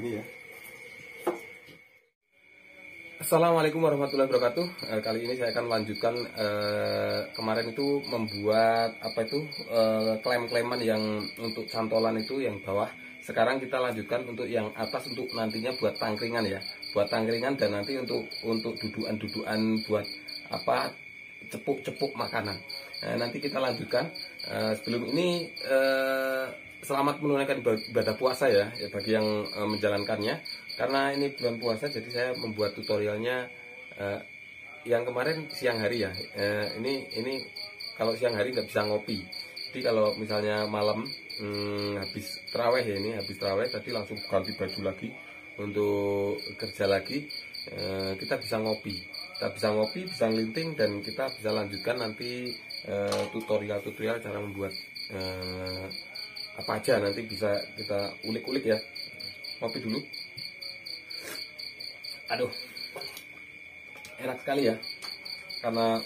ini ya. Assalamualaikum warahmatullahi wabarakatuh. Kali ini saya akan melanjutkan kemarin itu membuat apa itu klaim-klaiman yang untuk cantolan itu yang bawah. Sekarang kita lanjutkan untuk yang atas untuk nantinya buat tangkringan ya, buat tangkringan dan nanti untuk duduan-duduan buat apa cepuk-cepuk makanan. Nah, nanti kita lanjutkan. Sebelum ini selamat menunaikan ibadah puasa ya, bagi yang menjalankannya. Karena ini bulan puasa, jadi saya membuat tutorialnya yang kemarin siang hari ya. Ini kalau siang hari nggak bisa ngopi. Jadi kalau misalnya malam habis terawih ya, ini habis terawih tadi langsung ganti baju lagi untuk kerja lagi. Kita bisa ngopi, bisa ngelinting, dan kita bisa lanjutkan nanti tutorial-tutorial cara membuat apa aja nanti bisa kita ulik-ulik ya. Ngopi dulu. Aduh, enak sekali ya, karena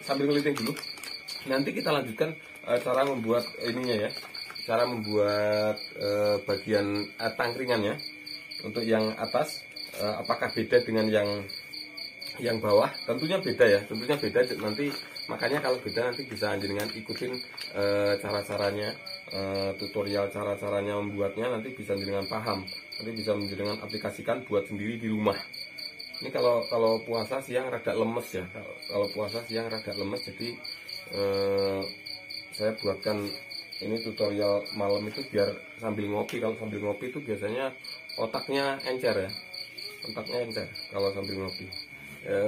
sambil ngeliting dulu. Nanti kita lanjutkan cara membuat ininya ya, cara membuat bagian tangkringannya. Untuk yang atas, apakah beda dengan yang bawah? Tentunya beda ya, tentunya beda. Nanti makanya kalau beda nanti bisa jenengan ikutin cara-caranya, tutorial cara-caranya membuatnya, nanti bisa jenengan paham. Nanti bisa dengan aplikasikan buat sendiri di rumah. Ini kalau puasa siang rada lemes ya, kalau puasa siang rada lemes, jadi saya buatkan ini tutorial malam itu biar sambil ngopi. Kalau sambil ngopi itu biasanya otaknya encer ya, otaknya encer kalau sambil ngopi.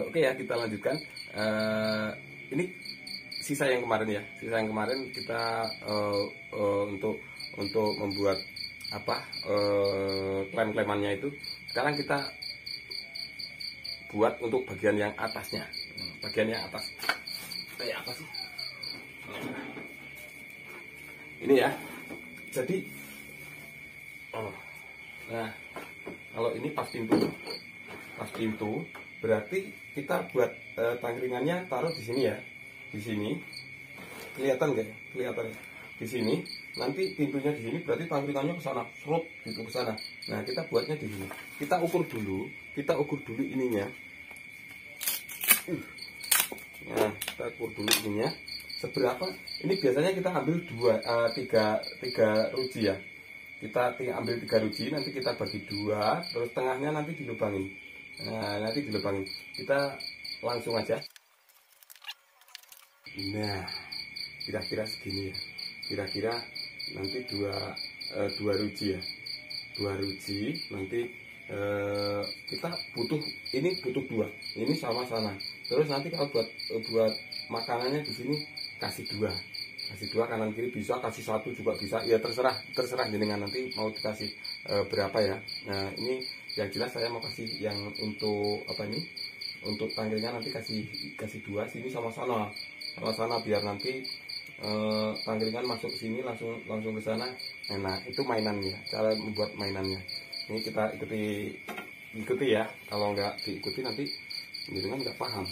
Oke ya, kita lanjutkan. Ini sisa yang kemarin ya, sisa yang kemarin kita untuk membuat apa klaim-klaimannya itu. Sekarang kita buat untuk bagian yang atasnya, bagian yang atas kayak apa sih ini ya. Jadi nah kalau ini pas pintu, berarti kita buat tangkringannya taruh di sini ya, di sini kelihatan nggak, kelihatan ya? Di sini nanti pintunya di sini, berarti tangkringannya ke sana, serut gitu ke sana. Nah, kita buatnya di sini. Kita ukur dulu, ininya. Nah, kita ukur dulu ininya. Seberapa? Ini biasanya kita ambil 3 ruji ya. Kita ambil 3 ruji, nanti kita bagi 2, terus tengahnya nanti dilubangin. Nah, nanti dilubangin. Kita langsung aja. Nah, kira-kira segini ya. Kira-kira nanti dua ruji ya, 2 ruji nanti kita butuh ini, butuh 2 ini sama sana. Terus nanti kalau buat makanannya di sini kasih 2, kanan kiri bisa, kasih 1 juga bisa ya, terserah jenengan nanti mau dikasih berapa ya. Nah, ini yang jelas saya mau kasih yang untuk apa ini, untuk tangkringan nanti kasih 2 sini sama sana, biar nanti tangkringan masuk sini langsung ke sana. Nah, itu mainannya, cara membuat mainannya. Ini kita ikuti ya. Kalau nggak diikuti nanti jenengan nggak paham.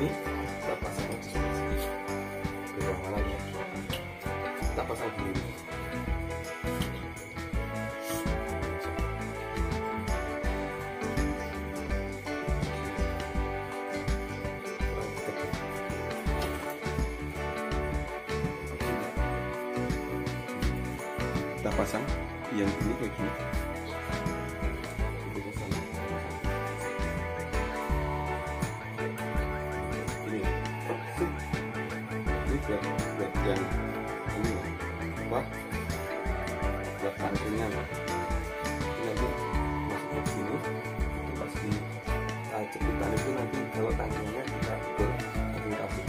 sini, kita pasang lagi sebelah sini. Ke mana ya? Kita pasang dulu. Kita pasang yang ini kayak gini. Buat pancingan ini nanti masuk ke sini, pas di cepitan itu nanti kalau tangkingnya kita kasih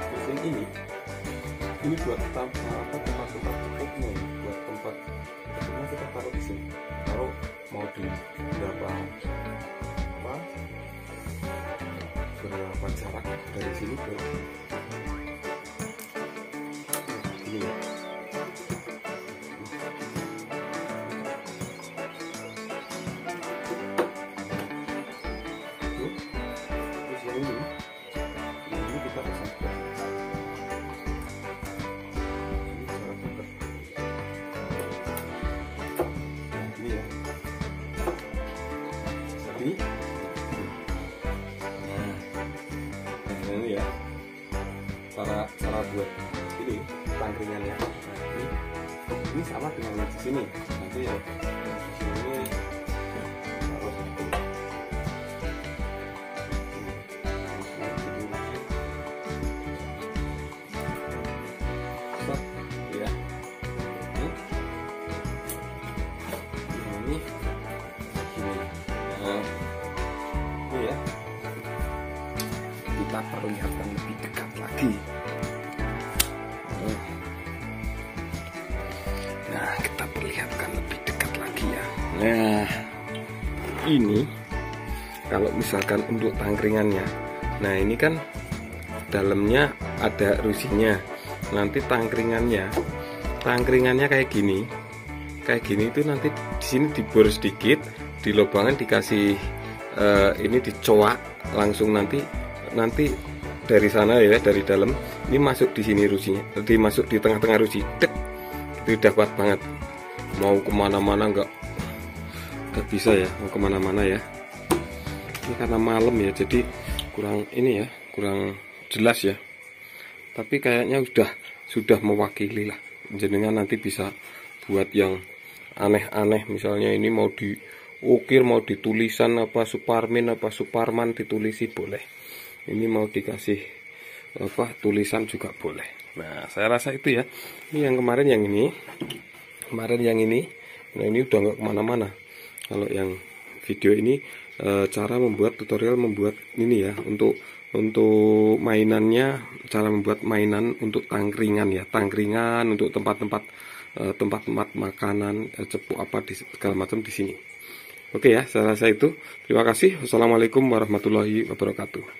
terus yang ini buat tempat tutupnya, buat tempat tutupnya kita taruh di sini, taruh mau di berapa jarak dari sini ke cara buat ini tangkringannya. Nah, ini sama dengan yang di sini. Nanti ya di sini harus ya. Ini nah, ini ya. Kita perlihatkan lebih dekat lagi. Nah, kita perlihatkan lebih dekat lagi ya. Nah, ini kalau misalkan untuk tangkringannya. Nah, ini kan dalamnya ada rusinya. Nanti tangkringannya kayak gini. Kayak gini itu nanti di sini dibor sedikit, di lubangan dikasih ini dicoak langsung nanti dari sana ya, dari dalam ini masuk di sini rusinya, jadi masuk di tengah-tengah rusi, dek, itu dapat banget, mau kemana-mana nggak bisa ya, mau kemana-mana ya, ini karena malam ya, jadi kurang ini ya, kurang jelas ya, tapi kayaknya sudah mewakili lah, jenengan nanti bisa buat yang aneh-aneh, misalnya ini mau diukir, mau ditulisan apa Suparman ditulisi boleh. Ini mau dikasih apa tulisan juga boleh. Nah, saya rasa itu ya. Ini yang kemarin yang ini. Kemarin yang ini. Nah, ini udah nggak kemana-mana. Kalau yang video ini cara membuat tutorial membuat ini ya, untuk mainannya, cara membuat mainan untuk tangkringan ya, tangkringan untuk tempat-tempat makanan, cepuk apa segala macam di sini. Oke ya, saya rasa itu. Terima kasih. Wassalamualaikum warahmatullahi wabarakatuh.